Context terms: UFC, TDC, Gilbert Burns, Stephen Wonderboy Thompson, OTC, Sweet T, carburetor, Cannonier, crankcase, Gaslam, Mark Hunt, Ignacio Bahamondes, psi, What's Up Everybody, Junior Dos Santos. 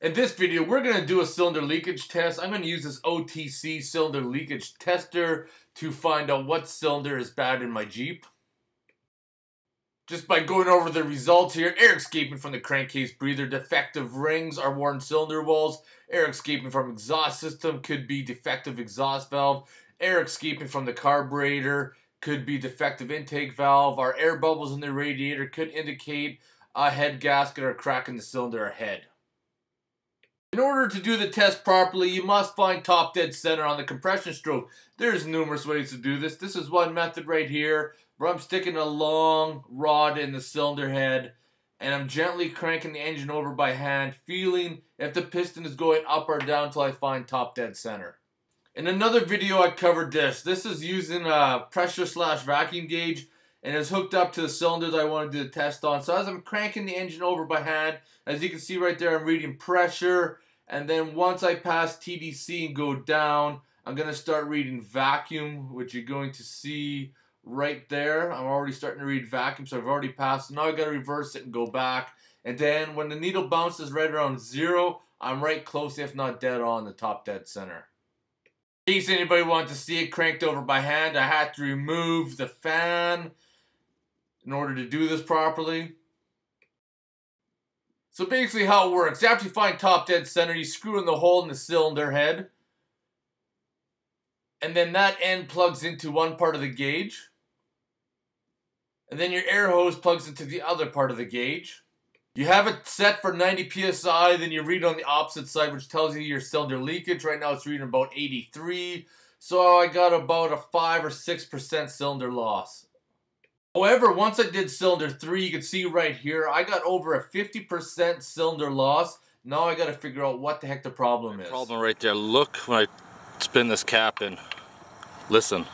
In this video, we're going to do a cylinder leakage test. I'm going to use this OTC cylinder leakage tester to find out what cylinder is bad in my Jeep. Just by going over the results here, air escaping from the crankcase breather, defective rings are worn cylinder walls, air escaping from exhaust system could be defective exhaust valve, air escaping from the carburetor could be defective intake valve, our air bubbles in the radiator could indicate a head gasket or a crack in the cylinder head. In order to do the test properly, you must find top dead center on the compression stroke. There's numerous ways to do this. This is one method right here, where I'm sticking a long rod in the cylinder head and I'm gently cranking the engine over by hand, feeling if the piston is going up or down until I find top dead center. In another video I covered this. This is using a pressure/vacuum gauge, and it's hooked up to the cylinders I want to do the test on. So as I'm cranking the engine over by hand, as you can see right there, I'm reading pressure. And then once I pass TDC and go down, I'm going to start reading vacuum, which you're going to see right there. I'm already starting to read vacuum, so I've already passed. Now I've got to reverse it and go back. And then when the needle bounces right around zero, I'm right close, if not dead on, the top dead center. In case anybody wanted to see it cranked over by hand, I had to remove the fan in order to do this properly. So basically how it works, after you find top dead center, you screw in the hole in the cylinder head. And then that end plugs into one part of the gauge. And then your air hose plugs into the other part of the gauge. You have it set for 90 psi, then you read on the opposite side, which tells you your cylinder leakage. Right now it's reading about 83. So I got about a 5 or 6% cylinder loss. However, once I did cylinder 3, you can see right here, I got over a 50% cylinder loss. Now I got to figure out what the heck the problem is. Problem right there. Look when I spin this cap in. Listen.